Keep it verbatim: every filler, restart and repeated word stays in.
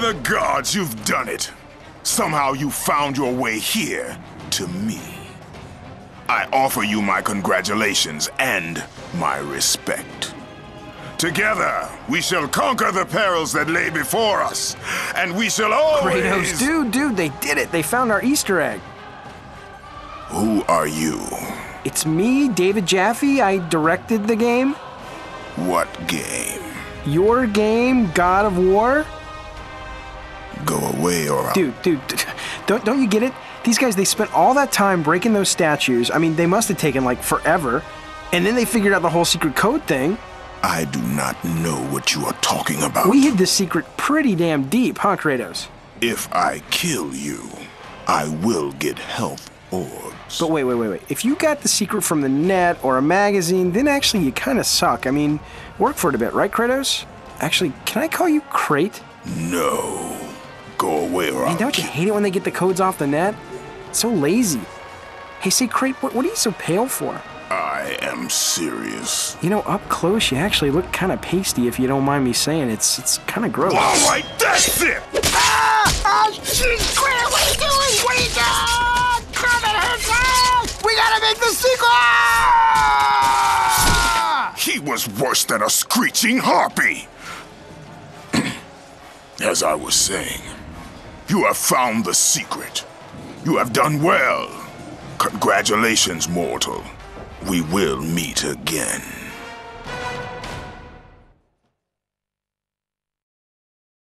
By the gods, you've done it. Somehow you found your way here to me. I offer you my congratulations and my respect. Together, we shall conquer the perils that lay before us, and we shall always... Kratos, dude, dude, they did it. They found our Easter egg. Who are you? It's me, David Jaffe. I directed the game. What game? Your game, God of War. Go away or I'll... Dude, dude, don't, don't you get it? These guys, they spent all that time breaking those statues. I mean, they must have taken, like, forever. And then they figured out the whole secret code thing. I do not know what you are talking about. We hid this secret pretty damn deep, huh, Kratos? If I kill you, I will get health orbs. But wait, wait, wait, wait. If you got the secret from the net or a magazine, then actually you kind of suck. I mean, work for it a bit, right, Kratos? Actually, can I call you Krate? No. Go away or I'll... Man, don't you hate it when they get the codes off the net? It's so lazy. Hey, say, Krate, what, what are you so pale for? I am serious. You know, up close, you actually look kind of pasty, if you don't mind me saying. It's it's kind of gross. All right, that's it! Ah! Ah! Krate, what are you doing? What are you doing? Krate, it hurts us! We gotta make the sequel! He was worse than a screeching harpy. As I was saying, you have found the secret. You have done well. Congratulations, mortal. We will meet again.